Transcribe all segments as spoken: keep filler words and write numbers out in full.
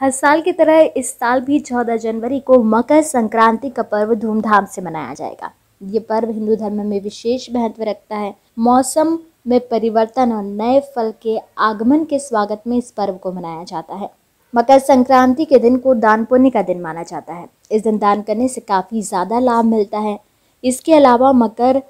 हर साल की तरह इस साल भी चौदह जनवरी को मकर संक्रांति का पर्व धूमधाम से मनाया जाएगा। ये पर्व हिंदू धर्म में विशेष महत्व रखता है। मौसम में परिवर्तन और नए फल के आगमन के स्वागत में इस पर्व को मनाया जाता है। मकर संक्रांति के दिन को दान पुण्य का दिन माना जाता है। इस दिन दान करने से काफ़ी ज़्यादा लाभ मिलता है। इसके अलावा मकर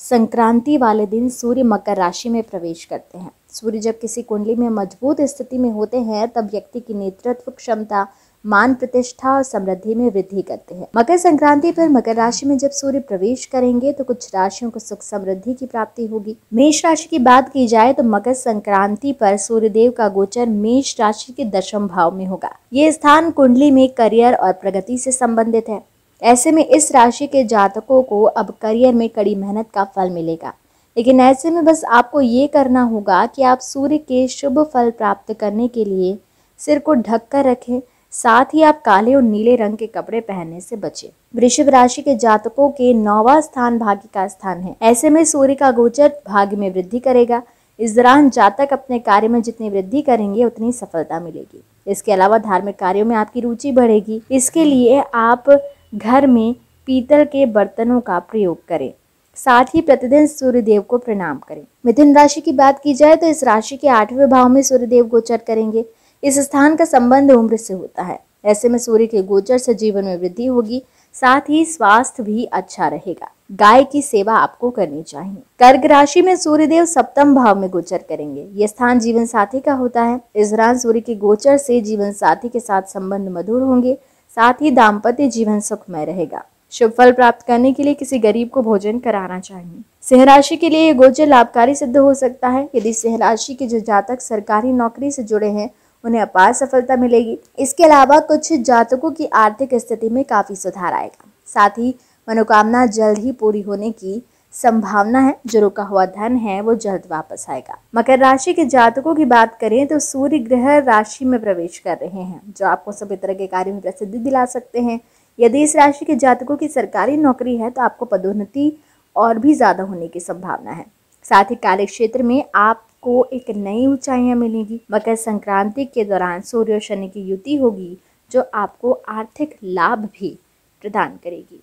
संक्रांति वाले दिन सूर्य मकर राशि में प्रवेश करते हैं। सूर्य जब किसी कुंडली में मजबूत स्थिति में होते हैं तब व्यक्ति की नेतृत्व क्षमता, मान, प्रतिष्ठा और समृद्धि में वृद्धि करते हैं। मकर संक्रांति पर मकर राशि में जब सूर्य प्रवेश करेंगे तो कुछ राशियों को सुख समृद्धि की प्राप्ति होगी। मेष राशि की बात की जाए तो मकर संक्रांति पर सूर्यदेव का गोचर मेष राशि के दशम भाव में होगा। ये स्थान कुंडली में करियर और प्रगति से संबंधित है। ऐसे में इस राशि के जातकों को अब करियर में कड़ी मेहनत का फल मिलेगा, लेकिन ऐसे में बस आपको ये करना होगा कि आप सूर्य के शुभ फल प्राप्त करने के लिए सिर को ढक कर रखें। साथ ही आप काले और नीले रंग के कपड़े पहनने से बचें। वृषभ राशि के जातकों के नौवां स्थान भाग्य का स्थान है। ऐसे में सूर्य का गोचर भाग्य में वृद्धि करेगा। इस दौरान जातक अपने कार्य में जितनी वृद्धि करेंगे उतनी सफलता मिलेगी। इसके अलावा धार्मिक कार्यों में आपकी रुचि बढ़ेगी। इसके लिए आप घर में पीतल के बर्तनों का प्रयोग करें। साथ ही प्रतिदिन सूर्यदेव को प्रणाम करें। मिथुन राशि की बात की जाए तो इस राशि के आठवें भाव में सूर्यदेव गोचर करेंगे। इस स्थान का संबंध उम्र से होता है। ऐसे में सूर्य के गोचर से जीवन में वृद्धि होगी। साथ ही स्वास्थ्य भी अच्छा रहेगा। गाय की सेवा आपको करनी चाहिए। कर्क राशि में सूर्यदेव सप्तम भाव में गोचर करेंगे। ये स्थान जीवन साथी का होता है। इस दौरान सूर्य के गोचर से जीवन साथी के साथ संबंध मधुर होंगे। साथ ही दाम्पत्य जीवन सुखमय रहेगा। शुभ फल प्राप्त करने के लिए किसी गरीब को भोजन कराना चाहिए। सिंह राशि के लिए ये गोचर लाभकारी सिद्ध हो सकता है। यदि सिंह राशि के जो जातक सरकारी नौकरी से जुड़े हैं उन्हें अपार सफलता मिलेगी। इसके अलावा कुछ जातकों की आर्थिक स्थिति में काफी सुधार आएगा। साथ ही मनोकामना जल्द ही पूरी होने की संभावना है। जो रुका हुआ धन है वो जल्द वापस आएगा। मकर राशि के जातकों की बात करें तो सूर्य ग्रह राशि में प्रवेश कर रहे हैं, जो आपको सभी तरह के कार्यों में प्रसिद्धि दिला सकते हैं। यदि इस राशि के जातकों की सरकारी नौकरी है तो आपको पदोन्नति और भी ज़्यादा होने की संभावना है। साथ ही कार्य क्षेत्र में आपको एक नई ऊंचाइयां मिलेगी। मकर संक्रांति के दौरान सूर्य और शनि की युति होगी जो आपको आर्थिक लाभ भी प्रदान करेगी।